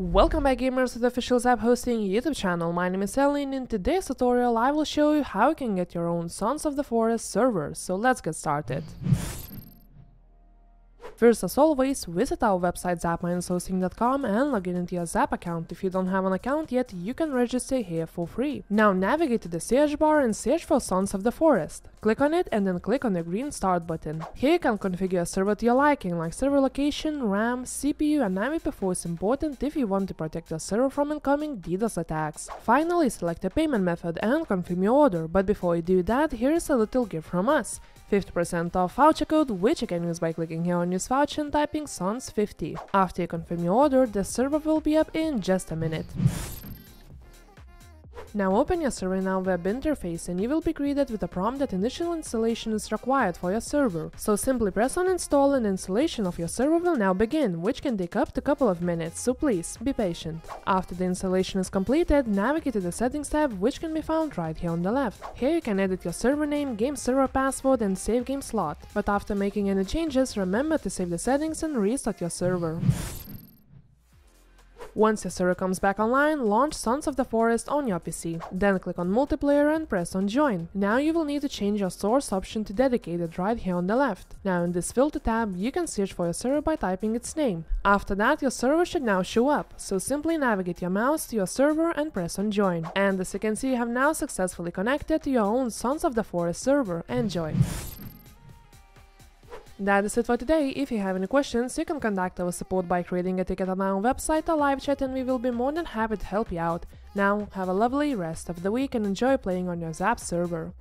Welcome back gamers to the official Zap Hosting YouTube channel. My name is Ellie and in today's tutorial I will show you how you can get your own Sons of the Forest server, so let's get started. First, as always, visit our website zap-hosting.com and log into your Zap account. If you don't have an account yet, you can register here for free. Now navigate to the search bar and search for Sons of the Forest. Click on it and then click on the green start button. Here you can configure a server to your liking, like server location, RAM, CPU and IPv4 is important if you want to protect your server from incoming DDoS attacks. Finally, select a payment method and confirm your order, but before you do that, here is a little gift from us. 50% off voucher code, which you can use by clicking here on use voucher and typing SONS50. After you confirm your order, the server will be up in just a minute. Now open your ServerNow web interface and you will be greeted with a prompt that initial installation is required for your server. So simply press on install and installation of your server will now begin, which can take up to a couple of minutes, so please be patient. After the installation is completed, navigate to the settings tab, which can be found right here on the left. Here you can edit your server name, game server password and save game slot. But after making any changes, remember to save the settings and restart your server. Once your server comes back online, launch Sons of the Forest on your PC. Then click on multiplayer and press on join. Now you will need to change your source option to dedicated right here on the left. Now in this filter tab, you can search for your server by typing its name. After that, your server should now show up, so simply navigate your mouse to your server and press on join. And as you can see, you have now successfully connected to your own Sons of the Forest server. Enjoy! That is it for today. If you have any questions, you can contact our support by creating a ticket on our website or live chat and we will be more than happy to help you out. Now, have a lovely rest of the week and enjoy playing on your Zap server.